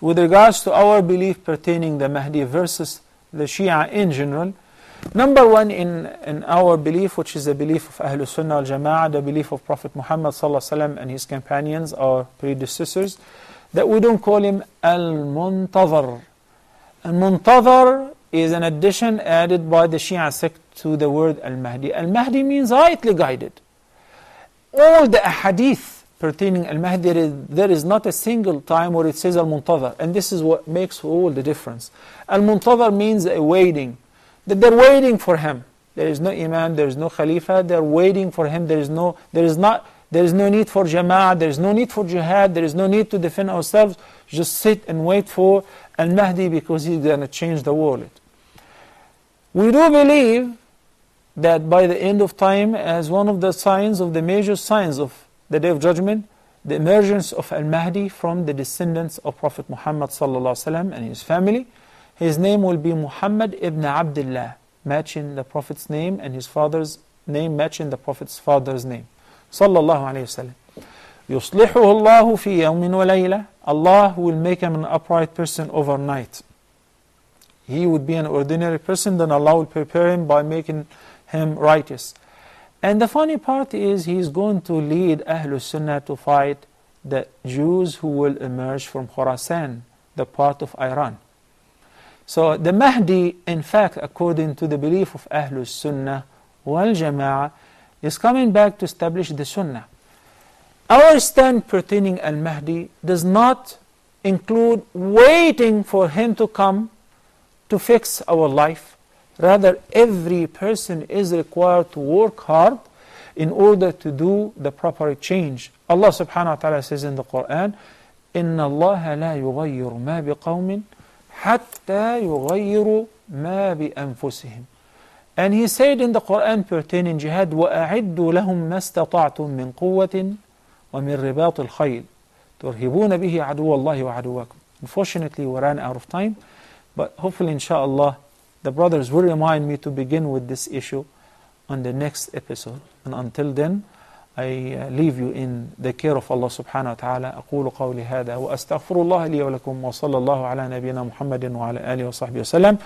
with regards to our belief pertaining the Mahdi versus the Shia in general. Number one in our belief, which is the belief of Ahl-Sunnah al-Jama'ah, the belief of Prophet Muhammad Sallallahu Alaihi Wasallam and his companions, our predecessors, that we don't call him Al-Muntazar. Al-Muntazar is an addition added by the Shia sect to the word Al-Mahdi. Al-Mahdi means rightly guided. All the Ahadith pertaining Al-Mahdi, there is not a single time where it says Al-Muntazar. And this is what makes all the difference. Al-Muntazar means a waiting. That they're waiting for him. There is no imam, there is no khalifa, they're waiting for him. There is no need for jama'ah, there is no need for jihad, there is no need to defend ourselves. Just sit and wait for Al-Mahdi because he's going to change the world. We do believe that by the end of time, as one of the signs of the major signs of the Day of Judgment, the emergence of Al-Mahdi from the descendants of Prophet Muhammad Sallallahu Alaihi Wasallam and his family. His name will be Muhammad ibn Abdullah, matching the Prophet's name and his father's name, matching the Prophet's father's name. Sallallahu Alaihi Wasallam. يُصْلِحُهُ اللَّهُ فِي يَوْمٍ وَلَيْلَةٍ. Allah will make him an upright person overnight. He would be an ordinary person, then Allah will prepare him by making him righteous. And the funny part is, he is going to lead Ahlul Sunnah to fight the Jews who will emerge from Khorasan, the part of Iran. So the Mahdi, in fact, according to the belief of Ahlul Sunnah wal Jama'ah, is coming back to establish the Sunnah. Our stand pertaining Al-Mahdi does not include waiting for him to come to fix our life. Rather, every person is required to work hard in order to do the proper change. Allah subhanahu wa ta'ala says in the Quran, إِنَّ اللَّهَ لَا يُغَيِّرُ مَا بِقَوْمٍ حَتَّى يُغَيِّرُ مَا بِأَنفُسِهِمْ. And he said in the Quran pertaining jihad, وَأَعِدُّ لَهُمْ مَا اسْتَطَعْتُمْ مِنْ قُوَّةٍ وَمِنْ رِبَاطِ الْخَيْلِ تُرْهِبُونَ بِهِ عَدُوَ اللَّهِ وَعَدُوَّكُمْ. Unfortunately, we ran out of time, but hopefully, inshaAllah, the brothers will remind me to begin with this issue on the next episode. And until then, I leave you in the care of Allah subhanahu wa ta'ala. أقول قولي هذا وأستغفر الله لي ولكم وصلى الله على نبينا محمد وعلى آله وصحبه وسلم.